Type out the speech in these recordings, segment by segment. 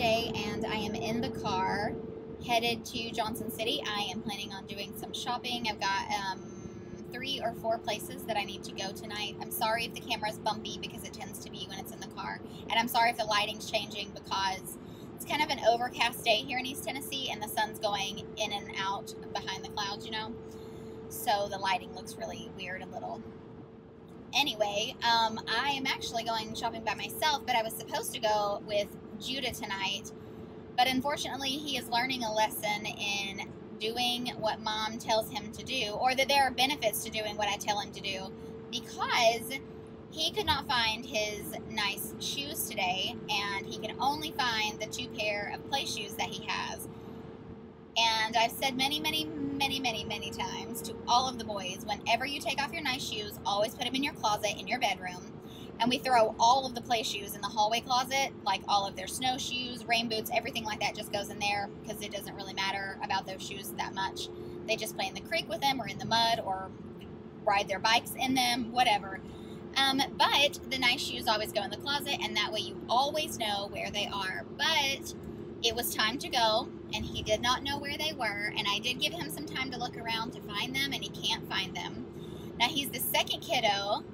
day and I am in the car headed to Johnson City. I am planning on doing some shopping. I've got 3 or 4 places that I need to go tonight. I'm sorry if the camera's bumpy because it tends to be when it's in the car. And I'm sorry if the lighting's changing because it's kind of an overcast day here in East Tennessee and the sun's going in and out behind the clouds, you know? So the lighting looks really weird a little. Anyway, I am actually going shopping by myself, but I was supposed to go with Judah tonight. But unfortunately, he is learning a lesson in doing what mom tells him to do, or that there are benefits to doing what I tell him to do, because he could not find his nice shoes today, and he can only find the 2 pair of play shoes that he has. And I've said many times to all of the boys, whenever you take off your nice shoes, always put them in your closet in your bedroom. And we throw all of the play shoes in the hallway closet, like all of their snowshoes, rain boots, everything like that just goes in there because it doesn't really matter about those shoes that much. They just play in the creek with them or in the mud or ride their bikes in them, whatever. But the nice shoes always go in the closet, and that way you always know where they are. But it was time to go, and he did not know where they were, and I did give him some time to look around to find them, and he can't find them. Now, he's the second kiddo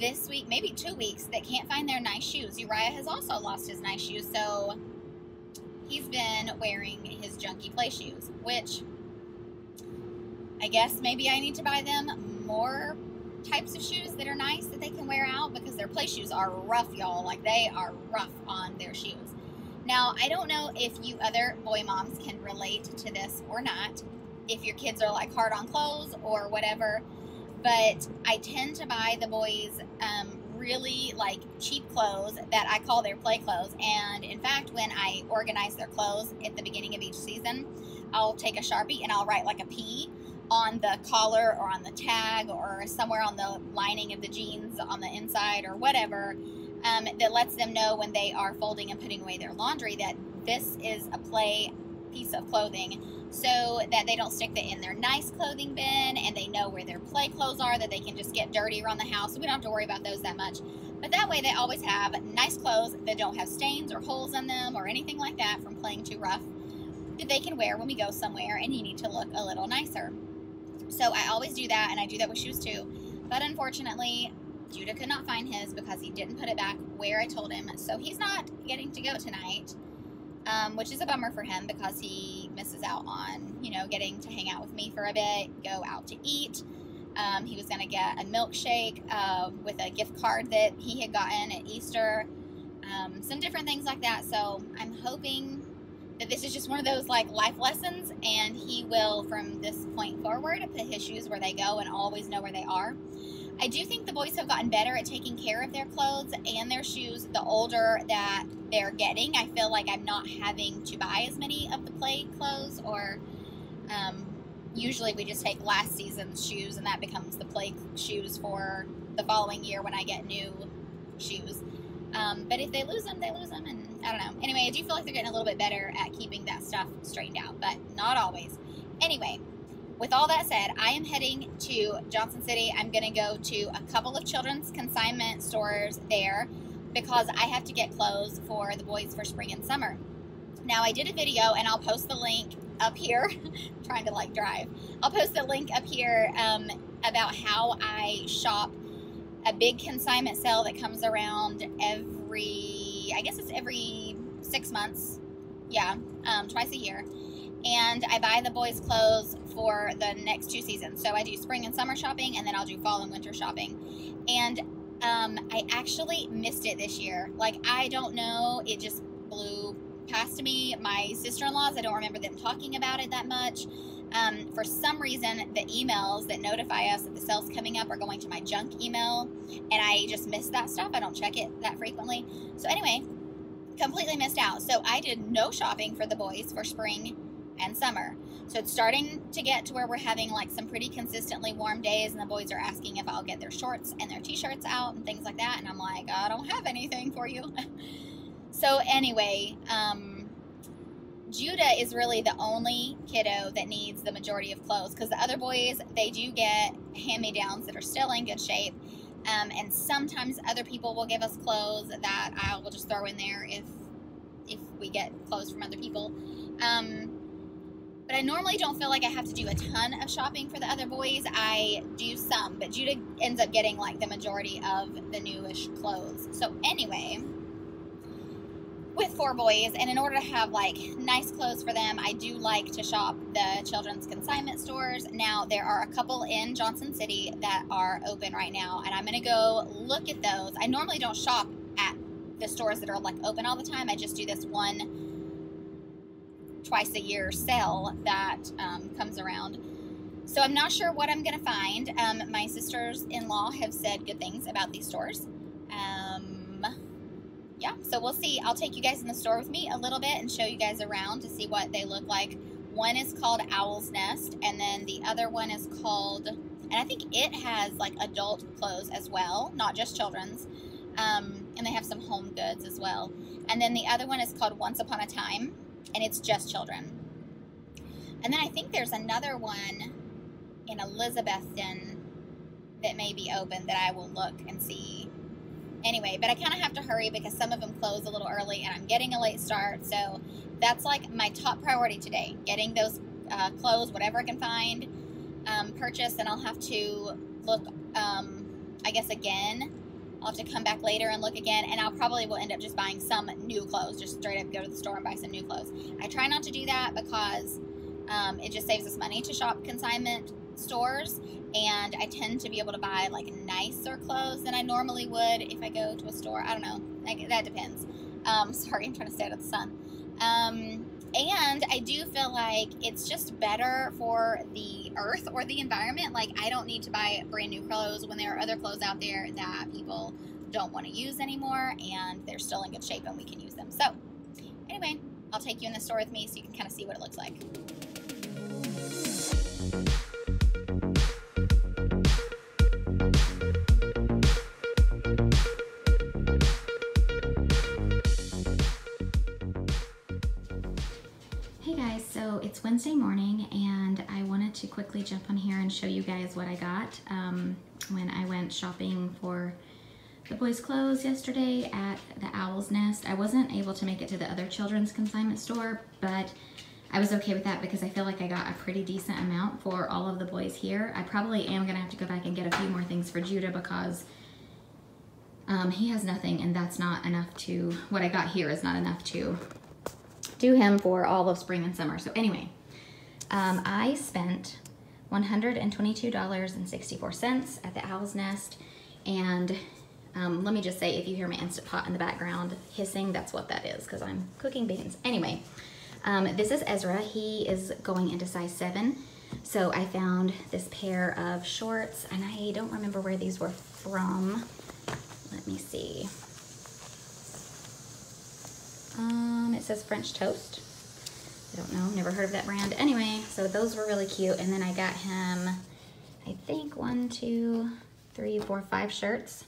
this week, maybe 2 weeks, that can't find their nice shoes. Uriah has also lost his nice shoes, so he's been wearing his junky play shoes, which I guess maybe I need to buy them more types of shoes that are nice that they can wear out, because their play shoes are rough, y'all. Like, they are rough on their shoes. Now, I don't know if you other boy moms can relate to this or not, if your kids are like hard on clothes or whatever, but I tend to buy the boys really like cheap clothes that I call their play clothes. And in fact, when I organize their clothes at the beginning of each season, I'll take a Sharpie and I'll write like a P on the collar or on the tag or somewhere on the lining of the jeans on the inside or whatever, that lets them know when they are folding and putting away their laundry that this is a play piece of clothing, so that they don't stick it in their nice clothing bin and they know where their play clothes are, that they can just get dirty around the house. We don't have to worry about those that much. But that way they always have nice clothes that don't have stains or holes in them or anything like that from playing too rough, that they can wear when we go somewhere and you need to look a little nicer. So I always do that, and I do that with shoes too. But unfortunately, Judah could not find his because he didn't put it back where I told him. So he's not getting to go tonight, which is a bummer for him because he misses out on, you know, getting to hang out with me for a bit, go out to eat. He was going to get a milkshake with a gift card that he had gotten at Easter, some different things like that. So I'm hoping that this is just one of those like life lessons, and he will from this point forward put his shoes where they go and always know where they are. I do think the boys have gotten better at taking care of their clothes and their shoes the older that they're getting. I feel like I'm not having to buy as many of the play clothes, or usually we just take last season's shoes and that becomes the play shoes for the following year when I get new shoes. But if they lose them, they lose them, and I don't know. Anyway, I do feel like they're getting a little bit better at keeping that stuff straightened out, but not always. Anyway, with all that said, I am heading to Johnson City. I'm going to go to a couple of children's consignment stores there because I have to get clothes for the boys for spring and summer. Now, I did a video, and I'll post the link up here. I'm trying to, like, drive. I'll post the link up here about how I shop a big consignment sale that comes around every, I guess it's every 6 months. Yeah, twice a year. And I buy the boys' clothes for the next 2 seasons. So I do spring and summer shopping, and then I'll do fall and winter shopping. And I actually missed it this year. Like, I don't know. It just blew past me. My sister-in-laws, I don't remember them talking about it that much. For some reason, the emails that notify us that the sale's coming up are going to my junk email, and I just miss that stuff. I don't check it that frequently. So anyway, completely missed out. So I did no shopping for the boys for spring and summer. So it's starting to get to where we're having like some pretty consistently warm days, and the boys are asking if I'll get their shorts and their t-shirts out and things like that, and I'm like, I don't have anything for you. So anyway, Judah is really the only kiddo that needs the majority of clothes, because the other boys, they do get hand-me-downs that are still in good shape, and sometimes other people will give us clothes that I will just throw in there if we get clothes from other people. But I normally don't feel like I have to do a ton of shopping for the other boys. I do some, but Judah ends up getting like the majority of the newish clothes. So anyway, with four boys, and in order to have like nice clothes for them, I do like to shop the children's consignment stores. Now there are a couple in Johnson City that are open right now, and I'm gonna go look at those. I normally don't shop at the stores that are like open all the time. I just do this one twice a year sale that comes around. So I'm not sure what I'm gonna find. My sisters-in-law have said good things about these stores. Yeah, so we'll see. I'll take you guys in the store with me a little bit and show you guys around to see what they look like. One is called Owl's Nest, and then the other one is called, and I think it has like adult clothes as well, not just children's. And they have some home goods as well. And then the other one is called Once Upon a Time, and it's just children. And then I think there's another one in Elizabethton that may be open that I will look and see. Anyway, but I kind of have to hurry because some of them close a little early and I'm getting a late start. So that's like my top priority today, getting those clothes, whatever I can find, purchase, and I'll have to look, I guess, again. I'll have to come back later and look again, and I'll probably will end up just buying some new clothes, just straight up go to the store and buy some new clothes. I try not to do that because it just saves us money to shop consignment stores, and I tend to be able to buy like nicer clothes than I normally would if I go to a store. I don't know, like, that depends. Sorry, I'm trying to stay out of the sun. And I do feel like it's just better for the earth or the environment. Like, I don't need to buy brand new clothes when there are other clothes out there that people don't want to use anymore, and they're still in good shape and we can use them. So anyway, I'll take you in the store with me so you can kind of see what it looks like. So it's Wednesday morning, and I wanted to quickly jump on here and show you guys what I got when I went shopping for the boys' clothes yesterday at the Owl's Nest. I wasn't able to make it to the other children's consignment store, but I was okay with that because I feel like I got a pretty decent amount for all of the boys here. I probably am gonna have to go back and get a few more things for Judah because he has nothing, and that's not enough to, what I got here is not enough to do him for all of spring and summer. So anyway, I spent $122.64 at the Owl's Nest, and let me just say, if you hear my Instant Pot in the background hissing, that's what that is because I'm cooking beans. Anyway, this is Ezra. He is going into size 7, so I found this pair of shorts, and I don't remember where these were from. Let me see. It says French Toast. I don't know, never heard of that brand. Anyway, so those were really cute. And then I got him, I think, 5 shirts.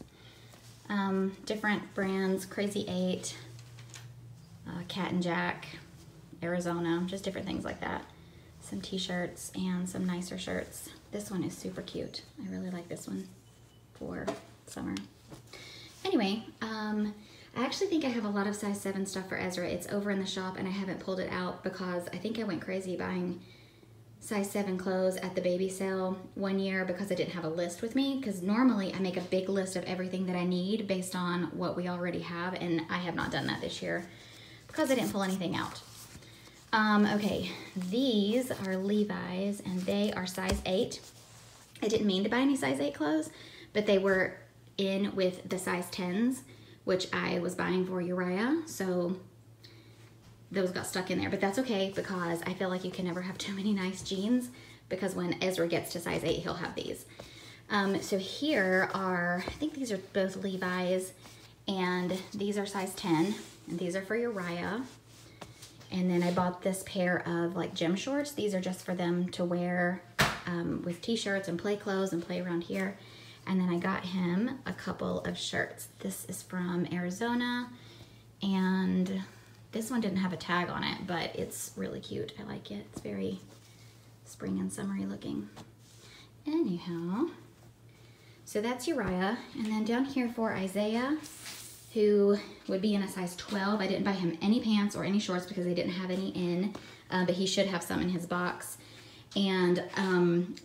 Different brands, Crazy Eight, Cat and Jack, Arizona, just different things like that. Some t-shirts and some nicer shirts. This one is super cute. I really like this one for summer. Anyway, I actually think I have a lot of size 7 stuff for Ezra. It's over in the shop, and I haven't pulled it out because I think I went crazy buying size 7 clothes at the baby sale one year because I didn't have a list with me, because normally I make a big list of everything that I need based on what we already have, and I have not done that this year because I didn't pull anything out. Okay, these are Levi's, and they are size 8. I didn't mean to buy any size 8 clothes, but they were in with the size 10s, which I was buying for Uriah, so those got stuck in there. But that's okay, because I feel like you can never have too many nice jeans, because when Ezra gets to size 8, he'll have these. So here are, I think these are both Levi's, and these are size 10, and these are for Uriah. And then I bought this pair of like gym shorts. These are just for them to wear with t-shirts and play clothes and play around here. And then I got him a couple of shirts. This is from Arizona, and this one didn't have a tag on it, but it's really cute. I like it. It's very spring and summery looking. Anyhow, so that's Uriah. And then down here for Isaiah, who would be in a size 12. I didn't buy him any pants or any shorts because they didn't have any in, but he should have some in his box. And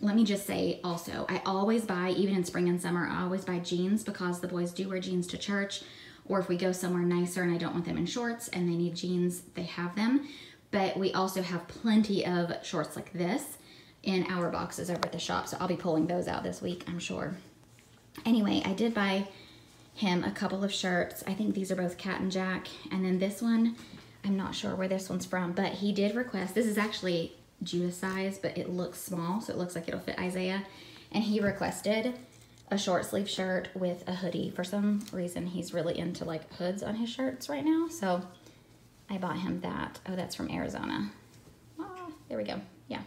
let me just say also, I always buy, even in spring and summer, I always buy jeans because the boys do wear jeans to church, or if we go somewhere nicer and I don't want them in shorts and they need jeans, they have them. But we also have plenty of shorts like this in our boxes over at the shop, so I'll be pulling those out this week, I'm sure. Anyway, I did buy him a couple of shirts. I think these are both Cat and Jack, and then this one, I'm not sure where this one's from, but he did request, this is actually Judah size, but it looks small, so it looks like it'll fit Isaiah, and he requested a short sleeve shirt with a hoodie. For some reason, he's really into like hoods on his shirts right now, so I bought him that. Oh, that's from Arizona. Oh, there we go, yeah.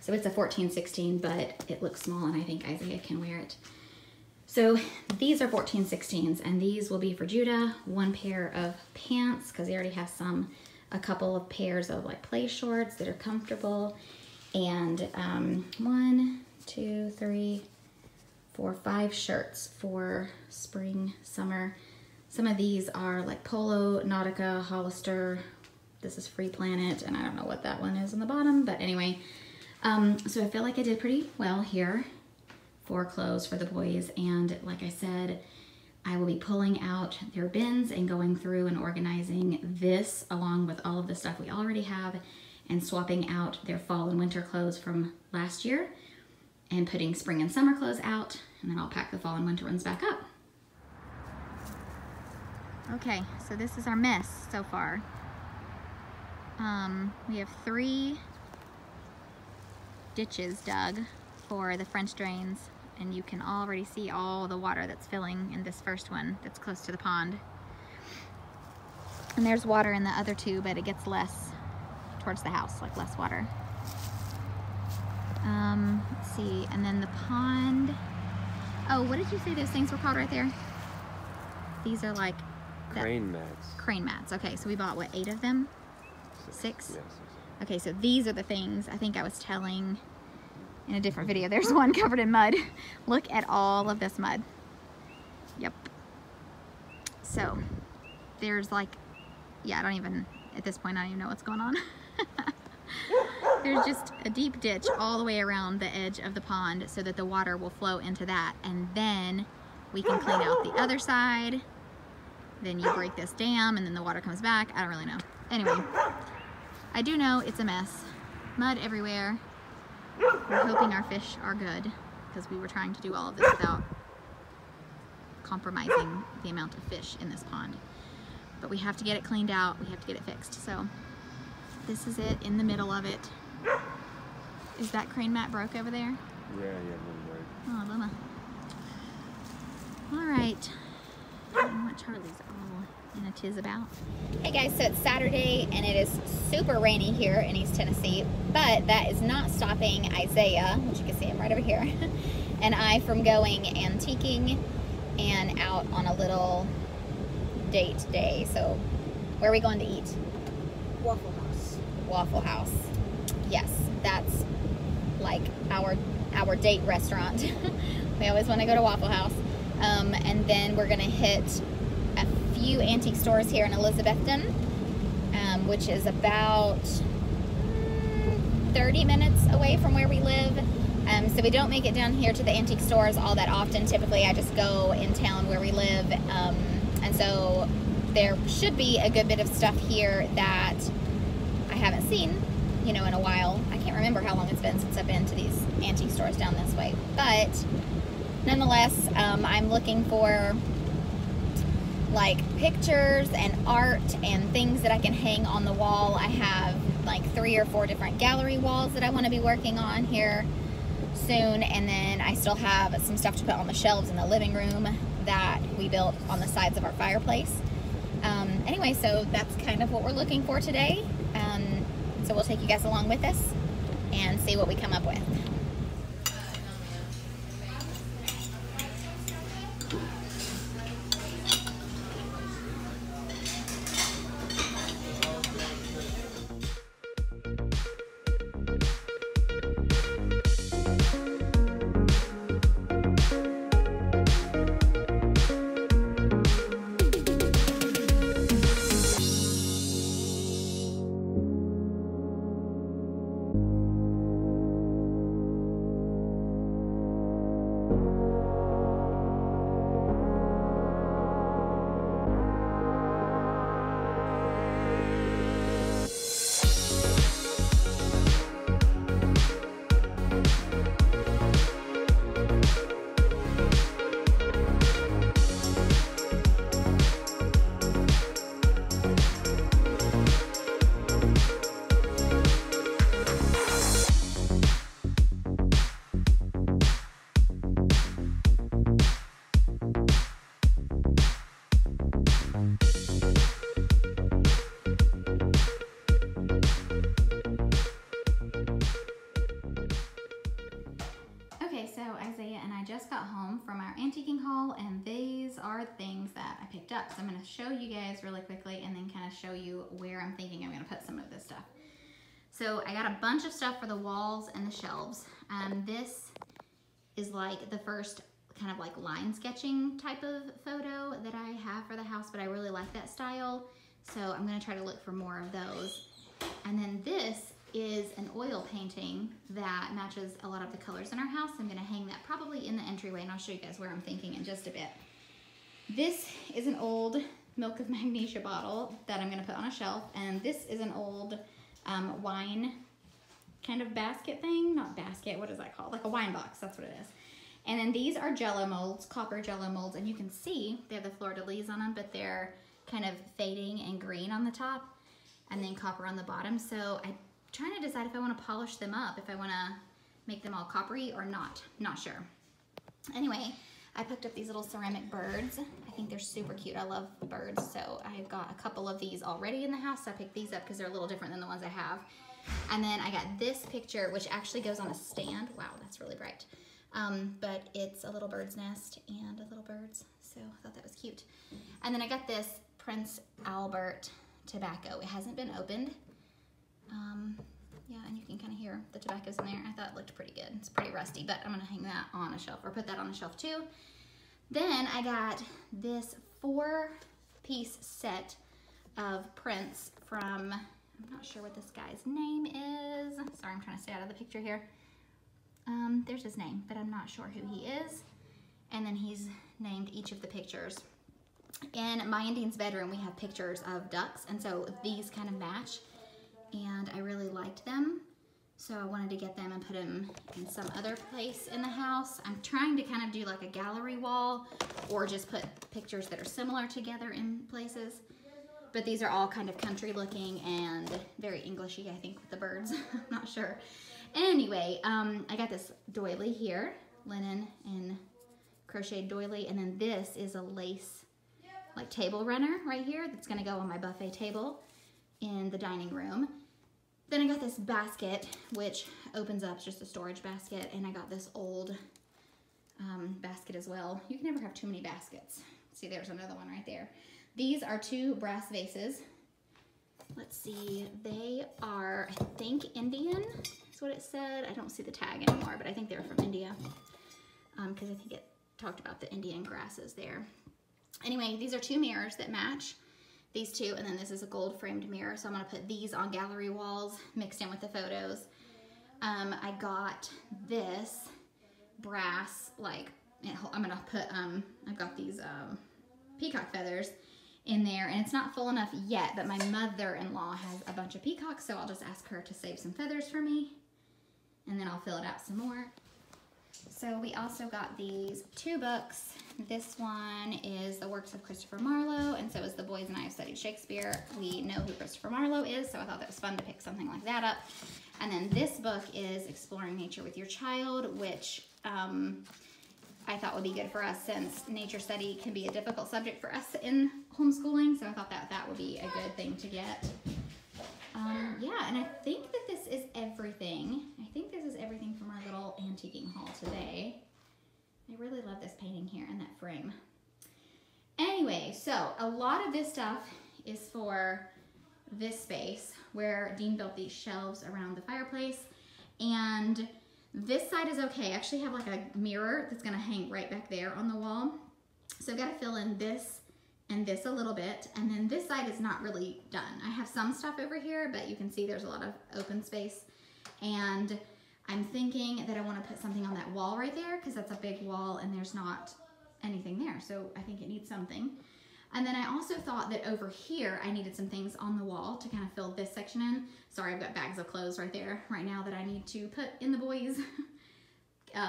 So it's a 14-16, but it looks small, and I think Isaiah can wear it. So these are 14-16s, and these will be for Judah. One pair of pants, because he already has some, a couple of pairs of like play shorts that are comfortable, and 5 shirts for spring, summer. Some of these are like Polo, Nautica, Hollister. This is Free Planet, and I don't know what that one is on the bottom, but anyway. So I feel like I did pretty well here for clothes for the boys, and like I said, I will be pulling out their bins and going through and organizing this along with all of the stuff we already have and swapping out their fall and winter clothes from last year and putting spring and summer clothes out, and then I'll pack the fall and winter ones back up. Okay, so this is our mess so far. We have 3 ditches dug for the French drains, and you can already see all the water that's filling in this first one that's close to the pond. And there's water in the other 2, but it gets less towards the house, like less water. Let's see, and then the pond. Oh, what did you say those things were called right there? These are like... Crane mats. Crane mats, okay, so we bought, what, 8 of them? 6? Yeah, 6. Okay, so these are the things I think I was telling in a different video. There's one covered in mud. Look at all of this mud. Yep. So there's like, yeah, I don't even, at this point, I don't even know what's going on. There's just a deep ditch all the way around the edge of the pond so that the water will flow into that. And then we can clean out the other side. Then you break this dam and then the water comes back. I don't really know. Anyway. I do know it's a mess. Mud everywhere. We're hoping our fish are good because we were trying to do all of this without compromising the amount of fish in this pond. But we have to get it cleaned out. We have to get it fixed. So this is it in the middle of it. Is that crane mat broke over there? Yeah, one broke. Oh, Luma. All right. I don't want Charlie's all in a tiz about. Hey guys, so it's Saturday and it is super rainy here in East Tennessee, but that is not stopping Isaiah, which you can see him right over here, and I from going antiquing and out on a little date day. So where are we going to eat? Waffle House. Waffle House. Yes, that's like our date restaurant. We always want to go to Waffle House. And then we're gonna hit a few antique stores here in Elizabethton, which is about 30 minutes away from where we live. So we don't make it down here to the antique stores all that often. Typically, I just go in town where we live. And so there should be a good bit of stuff here that I haven't seen, you know, in a while. I can't remember how long it's been since I've been to these antique stores down this way, but nonetheless, I'm looking for like pictures and art and things that I can hang on the wall. I have like 3 or 4 different gallery walls that I want to be working on here soon, and then I still have some stuff to put on the shelves in the living room that we built on the sides of our fireplace. Anyway, so that's kind of what we're looking for today. So we'll take you guys along with us and see what we come up with. our antiquing haul, and these are things that I picked up. So I'm gonna show you guys really quickly and then kind of show you where I'm thinking I'm gonna put some of this stuff. So I got a bunch of stuff for the walls and the shelves. This is like the first kind of like line sketching type of photo that I have for the house, but I really like that style. So I'm gonna try to look for more of those. And then this is an oil painting that matches a lot of the colors in our house. I'm gonna hang that probably in the entryway, and I'll show you guys where I'm thinking in just a bit. This is an old milk of magnesia bottle that I'm gonna put on a shelf, and this is an old wine kind of basket thing, not basket, what is that called? Like a wine box, that's what it is. And then these are Jello molds, copper Jello molds, and you can see they have the fleur-de-lis on them, but they're kind of fading and green on the top and then copper on the bottom. So I'm trying to decide if I want to polish them up, if I want to make them all coppery or not, not sure. Anyway, I picked up these little ceramic birds. I think they're super cute. I love birds, so I've got a couple of these already in the house. So I picked these up because they're a little different than the ones I have. And then I got this picture, which actually goes on a stand. Wow, that's really bright. But it's a little bird's nest and a little birds, so I thought that was cute. And then I got this Prince Albert tobacco. It hasn't been opened. Yeah, and you can kind of hear the tobaccos in there. I thought it looked pretty good. It's pretty rusty, but I'm gonna hang that on a shelf, or put that on a shelf too. Then I got this 4-piece set of prints from, I'm not sure what this guy's name is. Sorry, I'm trying to stay out of the picture here. There's his name, but I'm not sure who he is. And then he's named each of the pictures. In my Indian's bedroom, we have pictures of ducks, and so these kind of match, and I really liked them. So I wanted to get them and put them in some other place in the house. I'm trying to kind of do like a gallery wall, or just put pictures that are similar together in places. But these are all kind of country looking and very Englishy, I think, with the birds. I'm not sure. Anyway, I got this doily here, linen and crocheted doily, and then this is a lace like table runner right here that's gonna go on my buffet table in the dining room. Then I got this basket, which opens up, just a storage basket, and I got this old basket as well. You can never have too many baskets. See, there's another one right there. These are 2 brass vases. Let's see, they are, I think, Indian is what it said. I don't see the tag anymore, but I think they were from India, because I think it talked about the Indian grasses there. Anyway, these are 2 mirrors that match, these 2, and then this is a gold framed mirror, so I'm gonna put these on gallery walls mixed in with the photos. I got this brass, like, I'm gonna put, I've got these peacock feathers in there, and it's not full enough yet, but my mother-in-law has a bunch of peacocks, so I'll just ask her to save some feathers for me, and then I'll fill it out some more. So we also got these 2 books. This one is the works of Christopher Marlowe, and so is The Boys and I Have Studied Shakespeare. We know who Christopher Marlowe is, so I thought that was fun to pick something like that up. And then this book is Exploring Nature with Your Child, which I thought would be good for us, since nature study can be a difficult subject for us in homeschooling, so I thought that that would be a good thing to get. Yeah, and I think that this is everything. I think this is everything from our little antiquing haul today. I really love this painting here and that frame. Anyway, so a lot of this stuff is for this space where Dean built these shelves around the fireplace, and this side is okay. I actually have like a mirror that's gonna hang right back there on the wall. So I've gotta fill in this and this a little bit, and then this side is not really done. I have some stuff over here, but you can see there's a lot of open space, and I'm thinking that I want to put something on that wall right there, because that's a big wall and there's not anything there, so I think it needs something. And then I also thought that over here I needed some things on the wall to kind of fill this section in. Sorry, I've got bags of clothes right there right now that I need to put in the boys'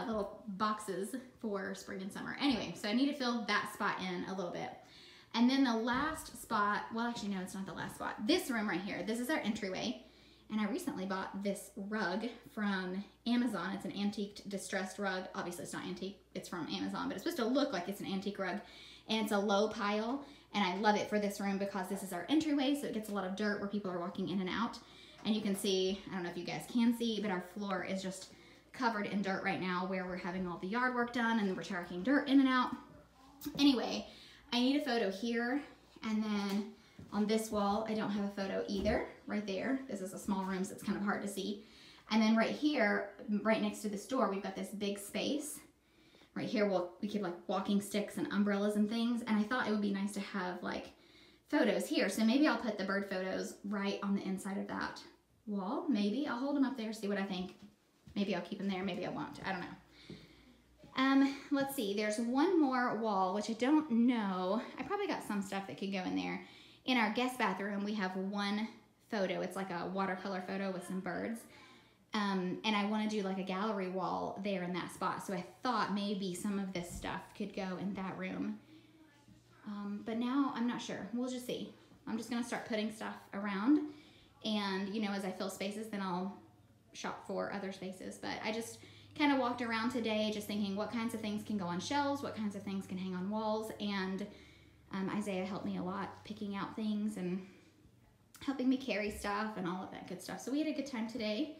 little boxes for spring and summer. Anyway, so I need to fill that spot in a little bit. And then the last spot, well, actually, no, it's not the last spot. This room right here, this is our entryway. And I recently bought this rug from Amazon. It's an antiqued, distressed rug. Obviously, it's not antique, it's from Amazon, but it's supposed to look like it's an antique rug. And it's a low pile, and I love it for this room because this is our entryway, so it gets a lot of dirt where people are walking in and out. And you can see, I don't know if you guys can see, but our floor is just covered in dirt right now where we're having all the yard work done and we're tracking dirt in and out. Anyway, I need a photo here, and then on this wall I don't have a photo either, right there. This is a small room, so it's kind of hard to see. And then right here, right next to this door, we've got this big space. Right here, we keep like walking sticks and umbrellas and things, and I thought it would be nice to have like photos here. So maybe I'll put the bird photos right on the inside of that wall. Maybe I'll hold them up there, see what I think. Maybe I'll keep them there, maybe I won't, I don't know. Let's see, there's one more wall, which I don't know. I probably got some stuff that could go in there. In our guest bathroom, we have one photo. It's like a watercolor photo with some birds. And I want to do like a gallery wall there in that spot. So I thought maybe some of this stuff could go in that room. But now I'm not sure. We'll just see. I'm just going to start putting stuff around. And, you know, as I fill spaces, then I'll shop for other spaces. But I just kind of walked around today just thinking what kinds of things can go on shelves, what kinds of things can hang on walls. And Isaiah helped me a lot picking out things and helping me carry stuff and all of that good stuff. So we had a good time today.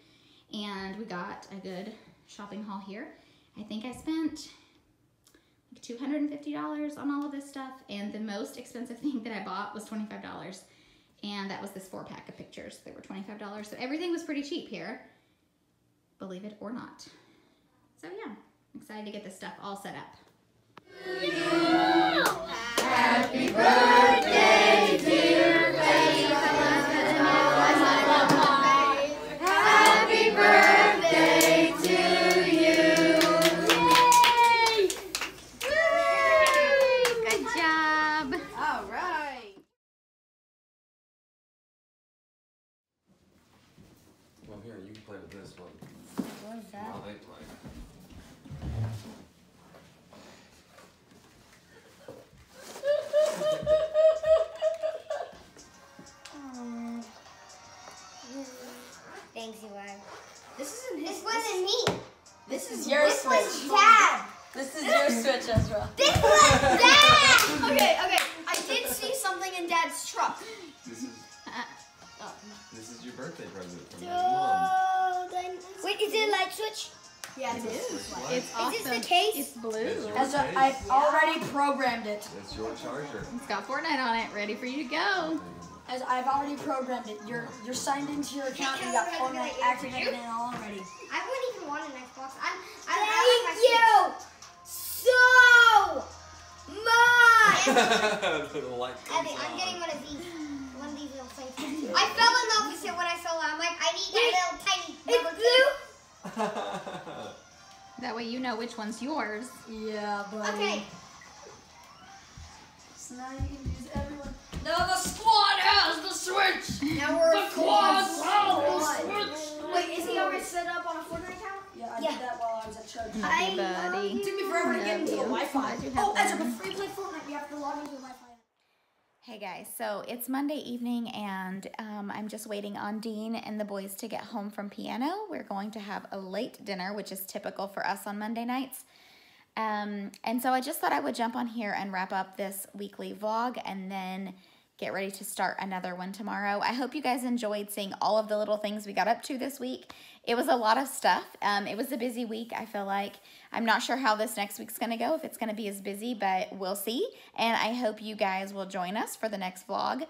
And we got a good shopping haul here. I think I spent like $250 on all of this stuff, and the most expensive thing that I bought was $25, and that was this 4-pack of pictures. They were $25, so everything was pretty cheap here, believe it or not. So yeah, I'm excited to get this stuff all set up. Happy birthday, dear charger. It's got Fortnite on it, ready for you to go. As I've already programmed it, you're signed into your account and you got Fortnite activated in already. I wouldn't even want an Xbox. I like my Switch. So much. I'm getting one of these. One of these little things. I fell in love with it when I saw it. I'm like, I need a little tiny. It's blue. That way you know which one's yours. Yeah, buddy. Okay. Now you can use everyone. Now the squad has the Switch! Now we're the quad has the Switch! Wait, is he already set up on a Fortnite account? Yeah, I did that while I was at church. Hey, buddy. It took me forever to get into the Wi-Fi. Oh, Ezra, before you play Fortnite, you have to log into the Wi-Fi. Hey guys, so it's Monday evening and I'm just waiting on Dean and the boys to get home from piano. We're going to have a late dinner, which is typical for us on Monday nights. And so I just thought I would jump on here and wrap up this weekly vlog and then get ready to start another one tomorrow. I hope you guys enjoyed seeing all of the little things we got up to this week. It was a lot of stuff. It was a busy week, I feel like. I'm not sure how this next week's going to go, if it's going to be as busy, but we'll see. And I hope you guys will join us for the next vlog.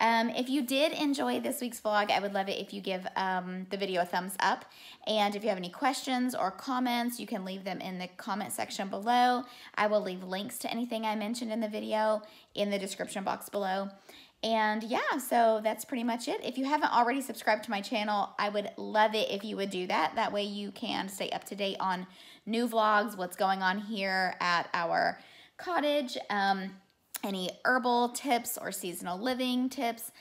If you did enjoy this week's vlog, I would love it if you give the video a thumbs up. And if you have any questions or comments, you can leave them in the comment section below. I will leave links to anything I mentioned in the video in the description box below. And yeah, so that's pretty much it. If you haven't already subscribed to my channel, I would love it if you would do that. That way you can stay up to date on new vlogs, what's going on here at our cottage, any herbal tips or seasonal living tips,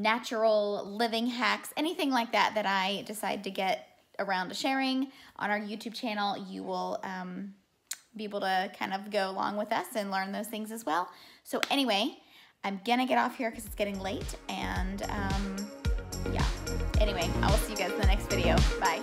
natural living hacks, anything like that that I decide to get around to sharing on our YouTube channel. You will be able to kind of go along with us and learn those things as well. So anyway, I'm gonna get off here because it's getting late, and yeah. Anyway, I will see you guys in the next video. Bye.